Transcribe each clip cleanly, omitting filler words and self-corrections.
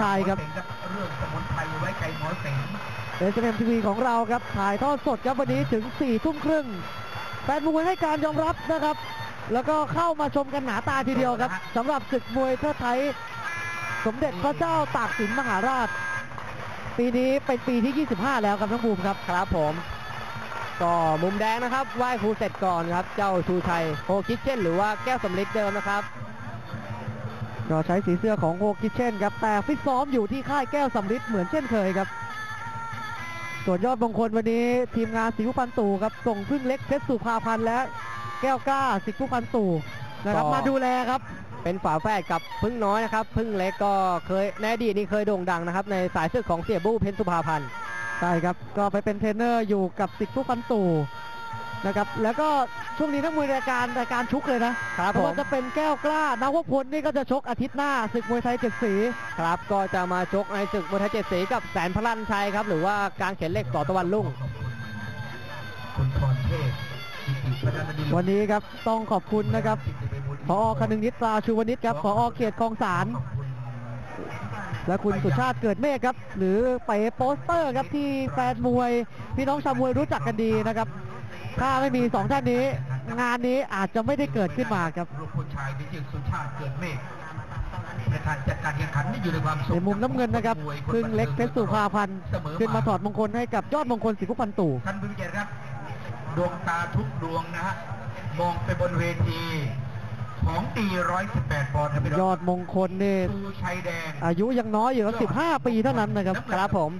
ชายครับSMM TV ของเราครับถ่ายทอดสดครับวันนี้ถึง 4 ทุ่มครึ่งแฟนมวยให้การยอมรับนะครับแล้วก็เข้ามาชมกันหนาตาทีเดียวครับสำหรับศึกมวยเทิดไทยสมเด็จพระเจ้าตากสินมหาราชปีนี้เป็นปีที่ 25 แล้วครับทั้งภูมิครับครับผมก็มุมแดงนะครับไหว้ครูเสร็จก่อนครับเจ้าชูชัยโฮคิดเช่นหรือว่าแก้วสำลิดเดิมนะครับก็ใช้สีเสื้อของโฮคิดเช่นครับแต่ฟิตซ้อมอยู่ที่ค่ายแก้วสำลิดเหมือนเช่นเคยครับส่วนยอดมงคลวันนี้ทีมงานสิกุพันตู่ครับส่งพึ่งเล็กเพชรสุภาพันธ์และแก้วกล้าสิกุพันตู่นะครับมาดูแลครับเป็นฝาแฝดกับพึ่งน้อยนะครับพึ่งเล็กก็เคยในอดีตนี่เคยโด่งดังนะครับในสายศึกของเสียบู้เพชรสุภาพันธ์ใช่ครับก็ไปเป็นเทรนเนอร์อยู่กับสิกุพันตู่นะครับแล้วก็ช่วงนี้นักมวยรายการชุกเลยนะครับผมจะเป็นแก้วกล้านักพลนี่ก็จะชกอาทิตย์หน้าศึกมวยไทยเจ็ดสีครับก็จะมาชกในศึกมวยไทยเจ็ดสีกับแสนพลันชัยครับหรือว่าการเขียนเลขสอตะวันลุ่งวันนี้ครับต้องขอบคุณนะครับผอ.คนึงนิตราชูวนิชครับผอ.เขตคลองสานและคุณสุชาติเกิดเมฆครับหรือไปโปสเตอร์ครับที่แฟนมวยพี่น้องชาวมวยรู้จักกันดีนะครับถ้าไม่มี2ท่านนี้งานนี้อาจจะไม่ได้เกิดขึ้นมาครับในมุมน้ำเงินนะครับพึ่งเล็กเพชรสุภาพันธ์ขึ้นมาถอดมงคลให้กับยอดมงคลสิกุพันตู่ท่านผู้เกียรติครับดวงตาทุกดวงนะฮะมองไปบนเวทีของตี118ปอนด์ยอดมงคลนี่อายุยังน้อยอยู่15 ปีเท่านั้นนะครับครับผม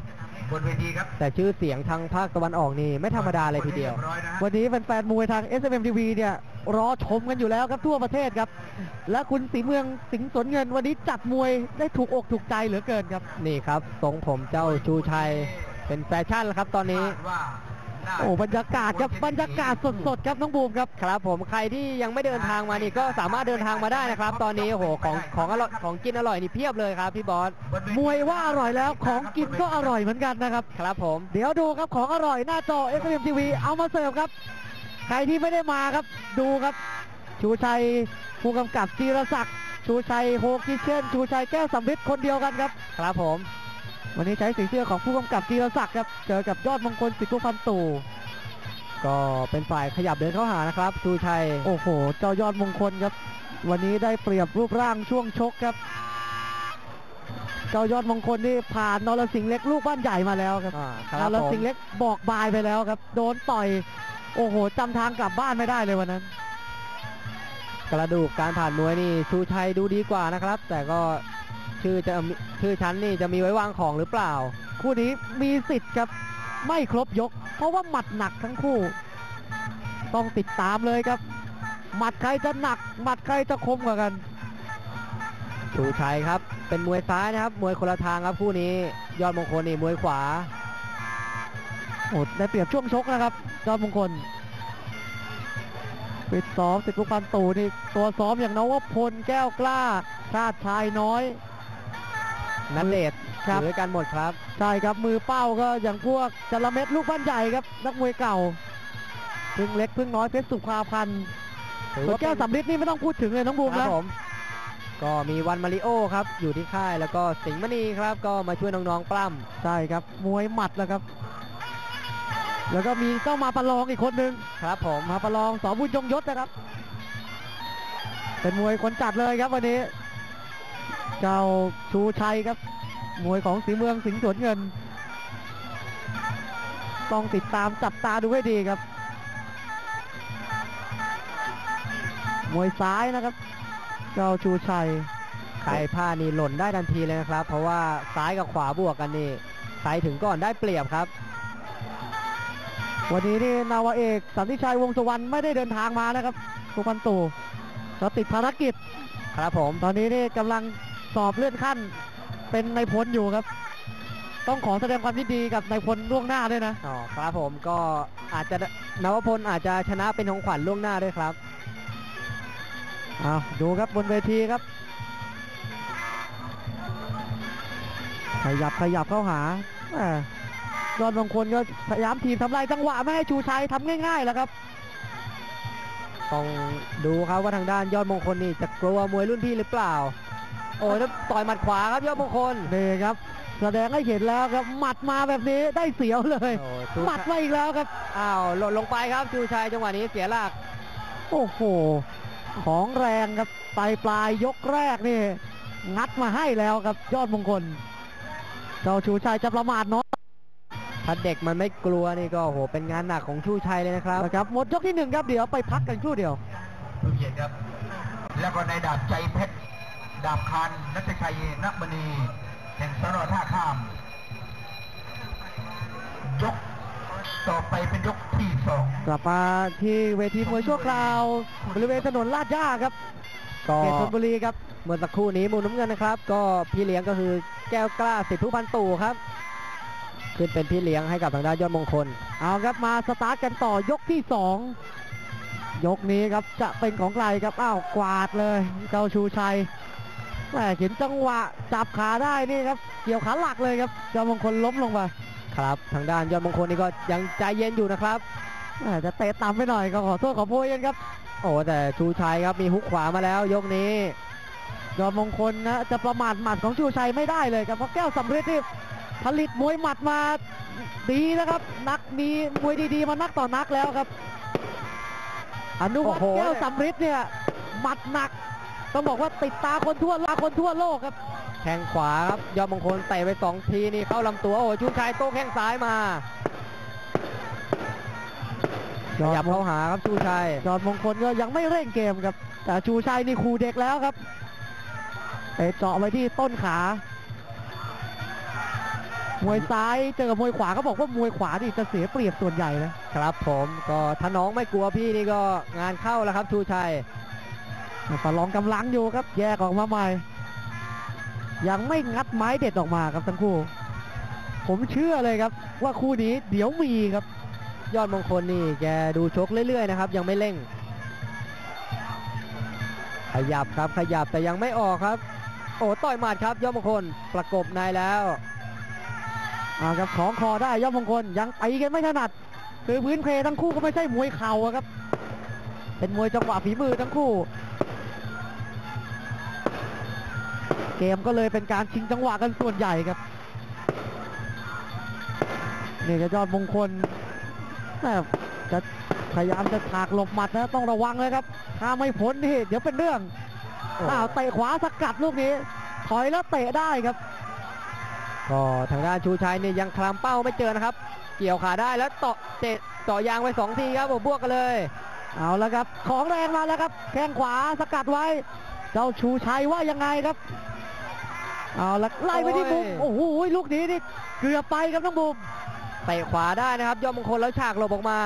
บนเวทีครับแต่ชื่อเสียงทางภาคตะวันออกนี่ไม่ธรรมดาเลยทีเดียววันนี้แฟนๆมวยทาง SMM TV เนี่ยรอชมกันอยู่แล้วครับทั่วประเทศครับและคุณศรีเมืองสิงห์สนเงินวันนี้จัดมวยได้ถูกอกถูกใจเหลือเกินครับนี่ครับทรงผมเจ้าชูชัยเป็นแฟชั่นแล้วครับตอนนี้โอ้บรรยากาศครับบรรยากาศสดๆครับน้องบูมครับครับผมใครที่ยังไม่เดินทางมานี่ก็สามารถเดินทางมาได้นะครับตอนนี้โอ้โหของอร่อยของกินอร่อยนี่เพียบเลยครับพี่บอสมวยว่าอร่อยแล้วของกินก็อร่อยเหมือนกันนะครับครับผมเดี๋ยวดูครับของอร่อยหน้าจอ SMM TV เอามาเสิร์ฟครับใครที่ไม่ได้มาครับดูครับชูชัยผู้กำกับจีรศักดิ์ชูชัยโฮคิเช่นชูชัยแก้วสำลิดคนเดียวกันครับครับผมวันนี้ใช้สีเสื้อของผู้กำกับจีรศักดิ์ครับเจอกับยอดมงคลสิกุพันตู่ก็เป็นฝ่ายขยับเดินเข้าหานะครับชูชัยโอ้โหเจ้ายอดมงคลครับวันนี้ได้เปรียบรูปร่างช่วงชกครับเจ้ายอดมงคลนี่ผ่านนรสิงห์เล็กลูกบ้านใหญ่มาแล้วครับนรสิงห์เล็กบอกบายไปแล้วครับโดนต่อยโอ้โหจำทางกลับบ้านไม่ได้เลยวันนั้นกระดูกการผ่านมวยนี่ชูชัยดูดีกว่านะครับแต่ก็ชื่อชั้นนี่จะมีไว้วางของหรือเปล่าคู่นี้มีสิทธิ์ครับไม่ครบยกเพราะว่าหมัดหนักทั้งคู่ต้องติดตามเลยครับหมัดใครจะหนักหมัดใครจะคมกว่ากันชูชัยครับเป็นมวยซ้ายนะครับมวยคนละทางครับคู่นี้ยอดมงคลนี่มวยขวาโอ้ได้เปรียบช่วงชกนะครับยอดมงคลปิดซ้อมสิกุพันตู่นี่ตัวซ้อมอย่างนวพลแก้วกล้าชาติชายน้อยนันเลดครับด้วยกันหมดครับใช่ครับมือเป้าก็อย่างพวกจระเม็ดลูกบ้านใหญ่ครับนักมวยเก่าพึ่งเล็กพึ่งน้อยเพชรสุภาพันธ์ส่วนแก้วสำลิดนี่ไม่ต้องพูดถึงเลยน้องบูมนะก็มีวันมาริโอครับอยู่ที่ค่ายแล้วก็สิงห์มณีครับก็มาช่วยน้องๆปล้ำใช่ครับมวยหมัดแล้วครับแล้วก็มีเจ้ามาประลองอีกคนนึงครับผมมาประลองสอบุญยงยศนะครับเป็นมวยคนจัดเลยครับวันนี้เจ้าชูชัยครับมวยของศรีเมืองสิงห์สวนเงินต้องติดตามจับตาดูให้ดีครับมวยซ้ายนะครับเจ้าชูชัยใครผ้านี่หล่นได้ทันทีเลยนะครับเพราะว่าซ้ายกับขวาบวกกันนี่ซ้ายถึงก่อนได้เปรียบครับวันนี้นี่นาวาเอกสันติชัยวงศ์สุวรรณไม่ได้เดินทางมานะครับสุพรรณตู่ก็ติดภารกิจครับผมตอนนี้นี่กำลังสอบเลื่อนขั้นเป็นนายพลอยู่ครับต้องขอแสดงความยินดีกับนายพลล่วงหน้าด้วยนะอ๋อครับผมก็อาจจะนวพลอาจจะชนะเป็นของขวัญล่วงหน้าด้วยครับเอาดูครับบนเวทีครับขยับเข้าหายอดมงคลก็พยายามทีมทำลายจังหวะไม่ให้ชูชัยทำง่ายๆแล้วครับต้องดูครับว่าทางด้านยอดมงคลนี่จะกลัวมวยรุ่นพี่หรือเปล่า โอ้ยแล้วต่อยหมัดขวาครับยอดมงคลนี่ครับแสดงให้เห็นแล้วครับหมัดมาแบบนี้ได้เสียวเลยหมัดมาอีกแล้วครับอ้าวหล่นลงไปครับชูชัยจังหวะนี้เสียหลักโอ้โหของแรงครับไปปลายยกแรกนี่งัดมาให้แล้วครับยอดมงคลเจ้าชูชัยจะประมาทเนาะถ้าเด็กมันไม่กลัวนี่ก็โหเป็นงานหนักของชูชัยเลยนะครับนะครับหมดยกที่หนึ่งครับเดี๋ยวไปพักกันครู่เดียวเกียรติครับแล้วก็ในดาบใจเพชรดาบคันนัทชัยนักมณีแห่งสระท่าข้ามยกต่อไปเป็นยกที่สองกลับมาที่เวทีมวยชั่วคราวบริเวณถนนลาดย่าครับเขตธนบุรีครับเมื่อสักครู่นี้มุมน้ำเงินนะครับก็พี่เลี้ยงก็คือแก้วกล้าสิทธิผู้พันตู่ครับขึ้นเป็นพี่เลี้ยงให้กับทางด้านยอดมงคลเอาครับมาสตาร์ทกันต่อยกที่สองยกนี้ครับจะเป็นของใครครับอ้าวกวาดเลยเจ้าชูชัยแหมเห็นจังหวะจับขาได้นี่ครับเกี่ยวขาหลักเลยครับยอดมงคลล้มลงไปครับทางด้านยอดมงคลนี่ก็ยังใจเย็นอยู่นะครับจะเตะต่ำไปหน่อยก็ขอโทษขอโพยกันครับโอ้แต่ชูชัยครับมีฮุกขวามาแล้วยกนี้ยอดมงคลนะจะประมาทหมัดของชูชัยไม่ได้เลยครับเพราะแก้วสำริดนี่ผลิตมวยหมัดมาดีนะครับนักมีมวยดีๆมานักต่อนักแล้วครับอนุวัฒน์แก้วสำริดเนี่ยหมัดหนักต้องบอกว่าติดตาคนทั่วลาคนทั่วโลกครับแข้งขวาครับยอดมงคลเตะไป2ทีนี่เข้าลำตัวโอ้ชูชัยโต้แข้งซ้ายมาขยับเข้าหาครับชูชัยยอดมงคลก็ยังไม่เร่งเกมครับแต่ชูชัยนี่ขู่เด็กแล้วครับเตะเจาะไปที่ต้นขามวยซ้ายเจอกับมวยขวาก็บอกว่ามวยขวานี่จะเสียเปรียบส่วนใหญ่นะครับผมก็ถ้าน้องไม่กลัวพี่นี่ก็งานเข้าแล้วครับชูชัยประลองกำลังอยู่ครับแยกออกมาใหม่ยังไม่งัดไม้เด็ดออกมาครับทั้งคู่ผมเชื่อเลยครับว่าคู่นี้เดี๋ยวมีครับยอดมงคลนี่แกดูชกเรื่อยๆนะครับยังไม่เร่งขยับครับขยับแต่ยังไม่ออกครับโอ้ต่อยหมัดครับยอดมงคลประกบในแล้วครับของคอได้ยอดมงคลยังไปกันไม่ถนัดคือพื้นเพทั้งคู่ก็ไม่ใช่มวยเข่าครับเป็นมวยจังหวะฝีมือทั้งคู่เกมก็เลยเป็นการชิงจังหวะกันส่วนใหญ่ครับนี่ยอดมงคลจะพยายามจะถากหลบหมัดนะต้องระวังเลยครับถ้าไม่พ้นนี่เดี๋ยวเป็นเรื่องอ้าวเตะขวาสกัดลูกนี้ถอยแล้วเตะได้ครับก็ทางด้านชูชัยเนี่ยยังคลำเป้าไม่เจอนะครับเกี่ยวขาได้แล้วเตะต่อยางไป2ทีครับบวกกันเลยเอาแล้วครับของแรงมาแล้วครับแข้งขวาสกัดไว้เจ้าชูชัยว่ายังไงครับเอาละไล่ไปที่บุมโอ้โหลูกนี้นี่เกือบไปครับน้องบุมเตะขวาได้นะครับยอดมงคลแล้วฉากหลบออกมา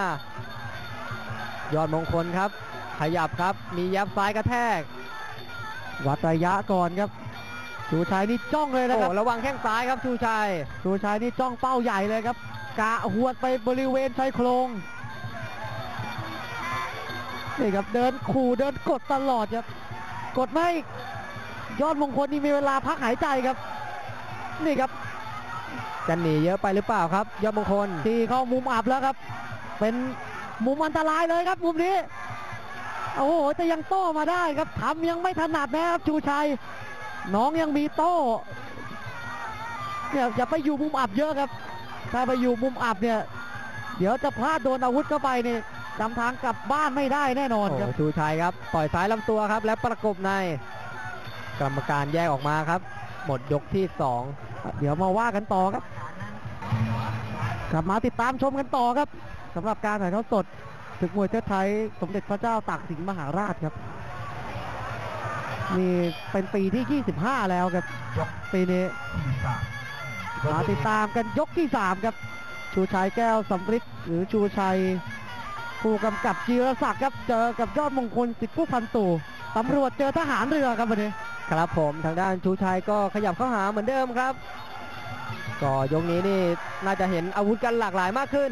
ยอดมงคลครับขยับครับมียับซ้ายกระแทกวัดระยะก่อนครับชูชัยนี่จ้องเลยนะครับระวังแข้งซ้ายครับชูชัยนี่จ้องเป้าใหญ่เลยครับกะหวดไปบริเวณชายโครงนี่ครับเดินขู่เดินกดตลอดครับกดไม่ยอดมงคลนี่มีเวลาพักหายใจครับนี่ครับจะหนีเยอะไปหรือเปล่าครับยอดมงคลที่เข้ามุมอับแล้วครับเป็นมุมอันตรายเลยครับมุมนี้โอ้โหแต่ยังโต้มาได้ครับทำยังไม่ถนัดนะครับชูชัยน้องยังมีโต้เนี่ยอย่าไปอยู่มุมอับเยอะครับถ้าไปอยู่มุมอับเนี่ยเดี๋ยวจะพลาดโดนอาวุธเข้าไปเนี่ยจำทางกลับบ้านไม่ได้แน่นอนครับชูชัยครับต่อยซ้ายลำตัวครับและประกบในกรรมการแยกออกมาครับหมดยกที่2เดี๋ยวมาว่ากันต่อครับกลับมาติดตามชมกันต่อครับสำหรับการถ่ายทอดสดศึกมวยไทยสมเด็จพระเจ้าตากสินมหาราชครับนี่เป็นปีที่25แล้วครับปีนี้มาติดตามกันยกที่3ครับชูชัยแก้วสำริดหรือชูชัยผู้กำกับจีรศักดิ์ครับเจอกับยอดมงคลสิทธิผู้พันตู่ตำรวจเจอทหารเรือครับวันนี้ครับผมทางด้านชูชัยก็ขยับเข้าหาเหมือนเดิมครับก็ยกนี้นี่น่าจะเห็นอาวุธกันหลากหลายมากขึ้น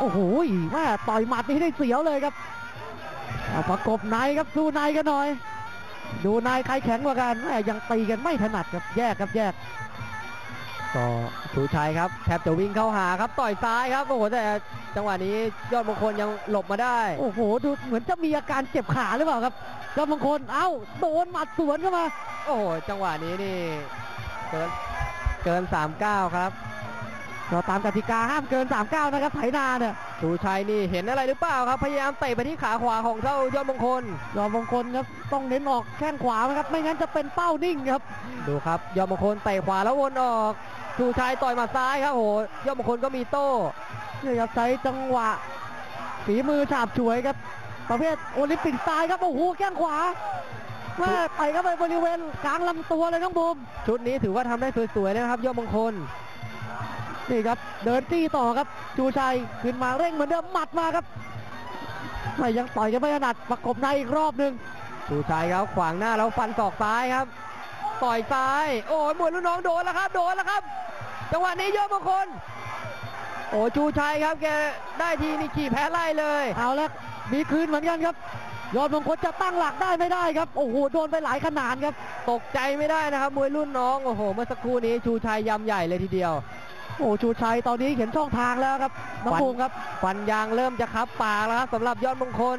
โอ้โหแม่ต่อยหมัดนี่ได้เสียวเลยครับประกบในครับดูในกันหน่อยดูในใครแข็งกว่ากันแม่ยังตีกันไม่ถนัดครับแยก ก็ชูชัยครับแทบจะวิ่งเข้าหาครับต่อยซ้ายครับโอ้โหแต่จังหวะนี้ยอดมงคลยังหลบมาได้โอ้โหดูเหมือนจะมีอาการเจ็บขาหรือเปล่าครับยอดมงคลเอ้าโดนหมัดสวนเข้ามาโอ้โหจังหวะนี้นี่เกิน39ครับเราตามกติกาห้ามเกิน39นะครับไถนาเนี่ยชูชัยนี่เห็นอะไรหรือเปล่าครับพยายามเตะไปที่ขาขวาของเจ้ายอดมงคลครับต้องเน้นออกแข้งขวานะครับไม่งั้นจะเป็นเป้านิ่งครับดูครับยอดมงคลเตะขวาแล้ววนออกชูชัยต่อยมาซ้ายครับโหยอดมงคลก็มีโต้เนี่ยครับใช้จังหวะฝีมือฉาบฉวยครับประเภทโอลิมปิกสไตล์ครับโอ้โหแข้งขวามาเตะเข้าไปบริเวณกลางลำตัวเลยน้องบูมชุดนี้ถือว่าทำได้สวยๆนะครับยอดมงคลนี่ครับเดินจี้ต่อครับชูชัยขึ้นมาเร่งเหมือนเดิมหมัดมาครับแต่ยังต่อยกันไม่ถนัดประกบในอีกรอบหนึ่งชูชัยครับขวางหน้าแล้วฟันศอกซ้ายครับต่อยซ้ายโอ้ยมวยรุ่นน้องโดนแล้วครับจังหวะนี้ยอดมงคลโอ้ชูชัยครับแกได้ทีนี่ขี่แพ้ไล่เลยเอาแล้วมีคืนเหมือนกันครับยอดมงคลจะตั้งหลักได้ไม่ได้ครับโอ้โหโดนไปหลายขนาดครับตกใจไม่ได้นะครับมวยรุ่นน้องโอ้โหเมื่อสักครู่นี้ชูชัยยำใหญ่เลยทีเดียวโอ้ชูชัยตอนนี้เห็นช่องทางแล้วครับน้องภูมิครับฟันยางเริ่มจะคับปากแล้วครับสำหรับยอดมงคล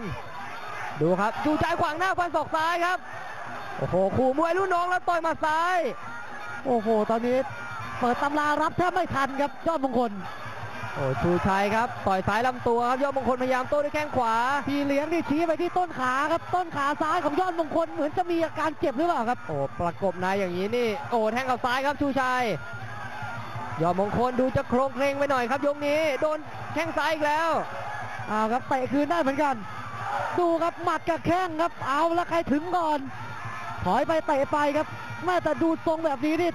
ดูครับชูชัยขวางหน้าฟันศอกซ้ายครับโอ้โหขู่มวยรุ่นน้องแล้วต่อยมาซ้ายโอ้โหตอนนี้เปิดตำรารับแทบไม่ทันครับยอดมงคลโอ้ชูชัยครับต่อยซ้ายลำตัวครับยอดมงคลพยายามโต้ด้วยแข้งขวาพี่เลี้ยงนี่ชี้ไปที่ต้นขาครับต้นขาซ้ายของยอดมงคลเหมือนจะมีอาการเจ็บหรือเปล่าครับโอ้ประกบนายอย่างนี้นี่โอ้แทงกับซ้ายครับชูชัยยอดมงคลดูจะโครงเพลงไปหน่อยครับยกนี้โดนแข้งซ้ายอีกแล้วเอาครับเตะคืนได้เหมือนกันดูครับหมัดกับแข้งครับเอาแล้วใครถึงก่อนถอยไปเตะไปครับแม้แต่ดูทรงแบบนี้นี่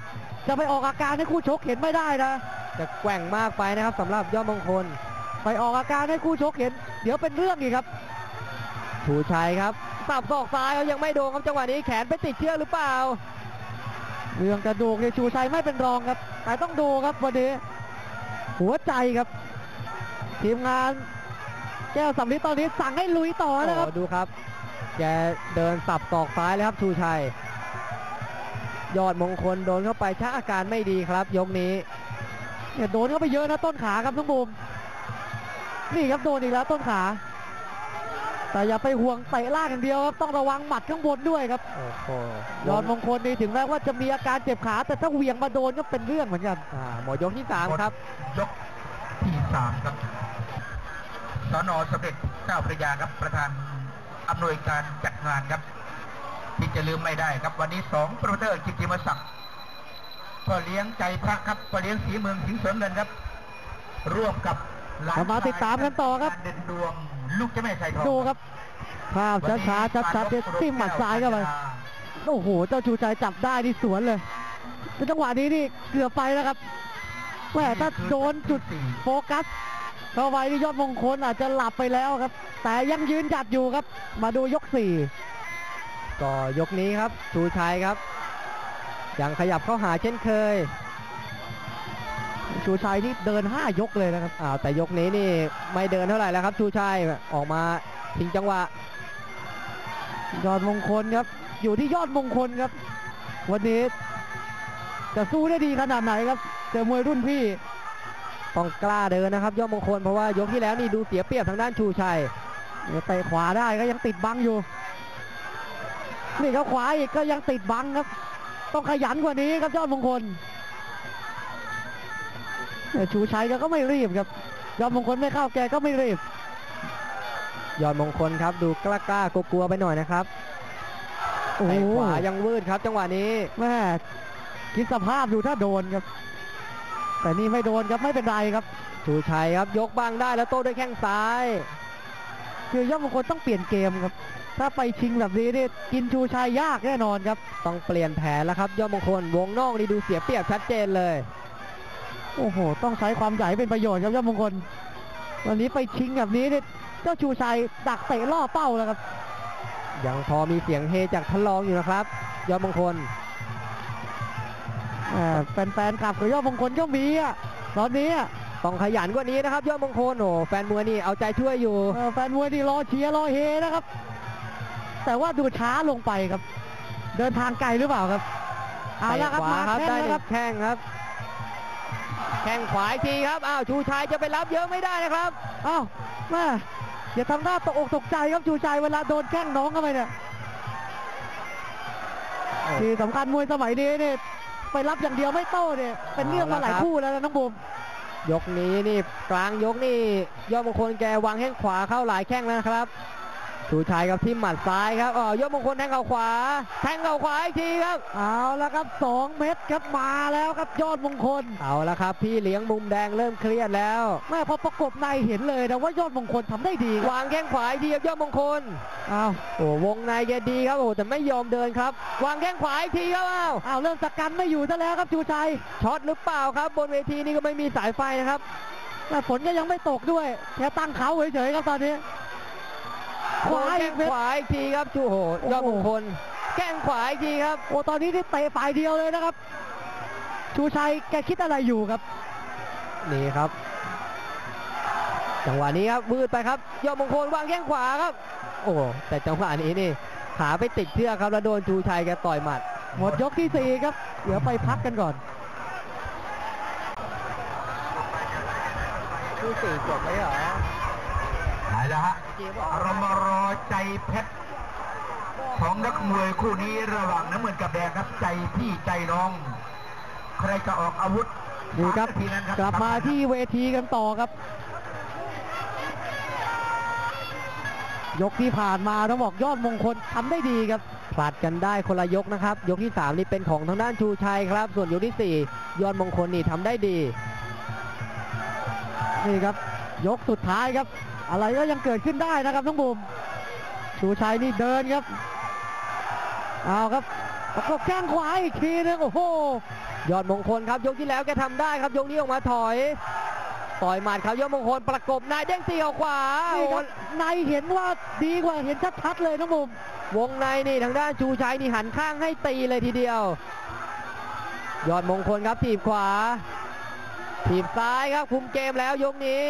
จะไปออกอาการให้คู่ชกเห็นไม่ได้นะจะแกว่งมากไปนะครับสำหรับยอดมงคลไปออกอาการให้คู่ชกเห็นเดี๋ยวเป็นเรื่องอีกครับชูชัยครับสับศอกซ้ายเขายังไม่โดนครับจังหวะนี้แขนไปติดเชือกหรือเปล่าเรื่องกระดูกเนี่ยชูชัยไม่เป็นรองครับแต่ต้องดูครับวันนี้หัวใจครับทีมงานแก้วสำลีตอนนี้สั่งให้ลุยต่อนะครับดูครับแกเดินสับศอกซ้ายเลยครับชูชัยยอดมงคลโดนเข้าไปชักอาการไม่ดีครับยกนี้เนี่ยโดนเข้าไปเยอะนะต้นขาครับน้องบูมนี่ครับโดนอีกแล้วต้นขาแต่อย่าไปห่วงเตะล่างอย่างเดียวครับต้องระวังหมัดข้างบนด้วยครับโอ้โหยอดมงคลนี่ถึงแม้ว่าจะมีอาการเจ็บขาแต่ถ้าเหวี่ยงมาโดนก็เป็นเรื่องเหมือนกันหมดยกที่3ครับยกที่3ครับสน.สมเด็จเจ้าพระยาครับประธานอำนวยการจัดงานครับที่จะลืมไม่ได้ครับวันนี้2โปรโมเตอร์กิตติมศักดิ์พ่อเลี้ยงใจพระครับพ่อเลี้ยงศรีเมืองสิงห์เสริมเงินครับร่วมกับมาติดตามกันต่อครับเด่นดวงลูกเจ้าแม่สายทองดูครับภาพช้าเด็ดติ้มหมัดซ้ายเข้าไปโอ้โหเจ้าชูชัยจับได้ที่สวนเลยจังหวะนี้นี่เกือบไปแล้วครับแหมถ้าโดนจุดโฟกัสเข้าไปนี่ยอดมงคลอาจจะหลับไปแล้วครับแต่ยังยืนหยัดอยู่ครับมาดูยก4ก็ยกนี้ครับชูชัยครับยังขยับเข้าหาเช่นเคยชูชัยนี่เดิน5ยกเลยนะครับแต่ยกนี้นี่ไม่เดินเท่าไหร่แล้วครับชูชัยออกมาทิ้งจังหวะยอดมงคลครับอยู่ที่ยอดมงคลครับวันนี้จะสู้ได้ดีขนาดไหนครับเจอมวยรุ่นพี่ต้องกล้าเดินนะครับยอดมงคลเพราะว่ายกที่แล้วนี่ดูเสียเปรียบทางด้านชูชัยเตะขวาได้ก็ยังติดบังอยู่นี่เขาขวาอีกก็ยังติดบังครับต้องขยันกว่านี้ครับยอดมงคลชูชัยก็ไม่รีบครับยอดมงคลไม่เข้าแกก็ไม่รีบยอดมงคลครับดูกล้ากล้ากลัวไปหน่อยนะครับโอ้ขวายังวืดครับจังหวะนี้แม่คิดสภาพดูถ้าโดนครับแต่นี่ไม่โดนครับไม่เป็นไรครับชูชัยครับยกบ้างได้แล้วโต้ด้วยแข้งซ้ายคือยอดมงคลต้องเปลี่ยนเกมครับถ้าไปชิงแบบนี้นี่กินชูชัยยากแน่นอนครับต้องเปลี่ยนแผนแล้วครับยอดมงคลวงนอกนี่ดูเสียเปรียบชัดเจนเลยโอ้โหต้องใช้ความใหญ่เป็นประโยชน์ครับยอดมงคลวันนี้ไปชิงแบบนี้นี่เจ้าชูชัยดักเตะล่อเป้าแล้วครับยังพอมีเสียงเฮจากท่านรองอยู่นะครับยอดมงคลแฟนๆขับกับยอดมงคลก็มีอ่ะตอนนี้ต้องขยันกว่านี้นะครับยอดมงคลโอ้แฟนมวยนี่เอาใจช่วยอยู่แฟนมวยนี่รอเชียร์รอเฮนะครับแต่ว่าดูช้าลงไปครับเดินทางไกลหรือเปล่าครับเอาละครับมาแข้งครับ แข้งขวาทีครับอ้าวชูชัยจะไปรับเยอะไม่ได้นะครับอ้าวแม่อย่าทำหน้าตกอกตกใจครับชูชัยเวลาโดนแข้งน้องเข้าไปเนี่ยที่สำคัญมวยสมัยนี้เนี่ยไปรับอย่างเดียวไม่โต้เนี่ยเป็นเรื่องมาหลายคู่แล้วนะน้องบุ๋มยกนี้นี่กลางยกนี่ยอดมงคลแกวางแข้งขวาเข้าหลายแข้งแล้วนะครับชูชัยครับที่หมัดซ้ายครับยอดมงคลแทงเข่าขวาแทงเข่าขวาอีกทีครับเอาละครับ2เม็ดครับมาแล้วครับยอดมงคลเอาละครับพี่เลี้ยงมุมแดงเริ่มเครียดแล้วแม่พอประกบในเห็นเลยนะว่ายอดมงคลทำได้ดีวางแข้งขวาอีกทีครับยอดมงคลเอาโอ้วงในแกดีครับโอ้แต่ไม่ยอมเดินครับวางแข้งขวาอีกทีครับเอาเริ่มสกัดไม่อยู่ซะแล้วครับชูชัยช็อตหรือเปล่าครับบนเวทีนี่ก็ไม่มีสายไฟนะครับแต่ฝนก็ยังไม่ตกด้วยแค่ตั้งเขาเฉยๆครับตอนนี้ขวาอีกทีครับชูโหดยอดมงคลแข้งขวาอีกทีครับโอ้ตอนนี้ที่เตะฝ่ายเดียวเลยนะครับชูชัยแกคิดอะไรอยู่ครับนี่ครับจังหวะนี้ครับบืดไปครับยอดมงคลวางแข้งขวาครับโอ้แต่จังหวะนี้นี่ขาไปติดเชือกครับแล้วโดนชูชัยแกต่อยหมัดหมดยกที่สี่ครับเดี๋ยวไปพักกันก่อนที่สี่จบไหมเหรอไหนแล้วฮะเรามารอใจเพชรของนักมวยคู่นี้ระหว่างน้ำเงินกับแดงครับใจพี่ใจน้องใครจะออกอาวุธดูครับกลับมาที่เวทีกันต่อครับยกที่ผ่านมาต้องบอกยอดมงคลทำได้ดีครับผลัดกันได้คนละยกนะครับยกที่3นี่เป็นของทางด้านชูชัยครับส่วนยกที่4ยอดมงคลนี่ทำได้ดีนี่ครับยกสุดท้ายครับอะไรก็ยังเกิดขึ้นได้นะครับน้องบุ๋มชูชัยนี่เดินครับเอาครับประกบแข้งขวาอีกทีนึงโอ้โหยอดมงคลครับยกที่แล้วแกทำได้ครับยกนี้ออกมาถอยต่อยหมัดครับยอดมงคลประกบนายเด้งตีขวาในเห็นว่าดีกว่าเห็นชัดๆเลยน้องบุ๋มวงในนี่ทางด้านชูชัยนี่หันข้างให้ตีเลยทีเดียวยอดมงคลครับถีบขวาถีบซ้ายครับคุมเกมแล้วยกนี้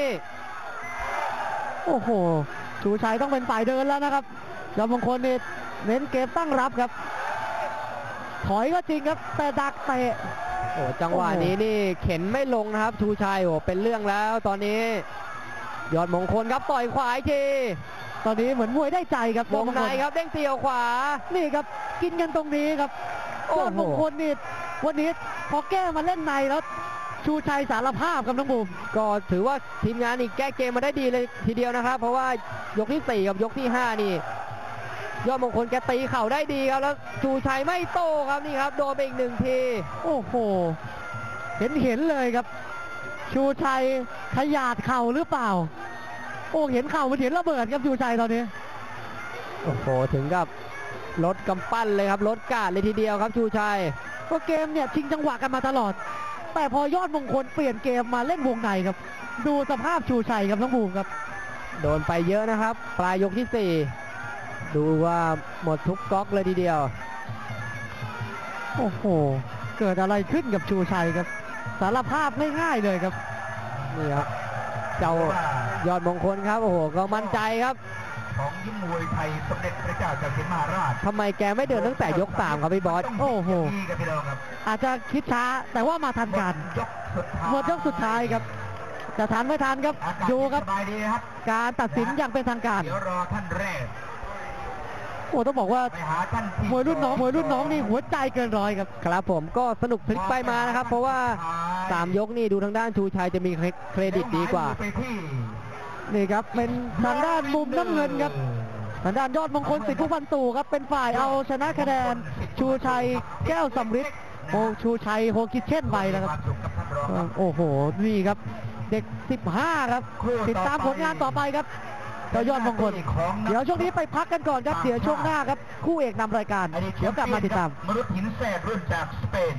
โอ้โหชูชัยต้องเป็นฝ่ายเดินแล้วนะครับยอดมงคลนี่เน้นเกมตั้งรับครับถอยก็จริงครับแต่ดักเตะโอ้จังหวะนี้นี่เข็นไม่ลงนะครับชูชัยโอ้เป็นเรื่องแล้วตอนนี้ยอดมงคลครับต่อยขวาอีกทีตอนนี้เหมือนมวยได้ใจครับวงในครับเด้งเตียวขวานี่ครับกินกันตรงนี้ครับยอดมงคลนี่วันนี้พอแก้มาเล่นในแล้วชูชัยสารภาพครับน้องบุ๋มก็ถือว่าทีมงานนี่แก้เกมมาได้ดีเลยทีเดียวนะครับเพราะว่ายกที่4กับยกที่5นี่ยอดมงคลแกตีเข่าได้ดีครับแล้วชูชัยไม่โต้ครับนี่ครับโดนไปอีก1ทีโอ้โหเห็นเลยครับชูชัยขยาดเข่าหรือเปล่าโอ้เห็นเข่ามันเห็นระเบิดครับชูชัยตอนนี้โอ้โหถึงกับลดกำปั้นเลยครับลดกาดเลยทีเดียวครับชูชัยก็เกมเนี่ยชิงจังหวะกันมาตลอดแต่พอยอดมงคลเปลี่ยนเกมมาเล่นวงในครับดูสภาพชูชัยครับน้องบูมครับโดนไปเยอะนะครับปลายยกที่4ดูว่าหมดทุกก๊อกเลยทีเดียวโอ้โหเกิดอะไรขึ้นกับชูชัยครับสารภาพง่ายๆเลยครับนี่ครับเจ้ายอดมงคลครับโอ้โหก็มั่นใจครับของยิ่งมวยไทยสมเด็จพระเจ้าจากเขมาราชทำไมแกไม่เดินตั้งแต่ยก3ครับพี่บอสโอ้โหอาจจะคิดช้าแต่ว่ามาทันกันหมดยกสุดท้ายครับจะทันไม่ทันครับดูครับการตัดสินอย่างเป็นทางการเดี๋ยวรอท่านแรกโอ้ต้องบอกว่ามวยรุ่นน้องนี่หัวใจเกินร้อยครับครับผมก็สนุกพลิกไปมานะครับเพราะว่า3ยกนี่ดูทางด้านชูชัยจะมีเครดิตดีกว่านี่ครับเป็นทางด้านมุมน้ำเงินครับทางด้านยอดมงคลสิทธิ์ผู้พันตู่ครับเป็นฝ่ายเอาชนะคะแนนชูชัยแก้วสำริดโอชูชัยโฮกิเช่นไปนะครับโอ้โหนี่ครับเด็ก15ครับติดตามผลงานต่อไปครับเจ้ายอดมงคลเดี๋ยวช่วงนี้ไปพักกันก่อนครับเดี๋ยวช่วงหน้าครับคู่เอกนำรายการเดี๋ยวกลับมาติดตามมนุษย์หินแสบรุ่นจากสเปน